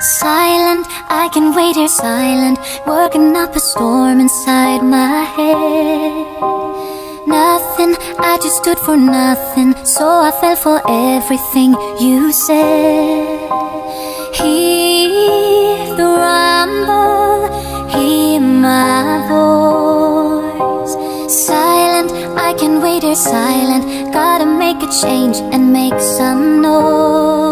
Silent, I can wait here silent, working up a storm inside my head. Nothing, I just stood for nothing, so I fell for everything you said. Hear the rumble, hear my voice. Silent, I can wait here silent, gotta make a change and make some noise.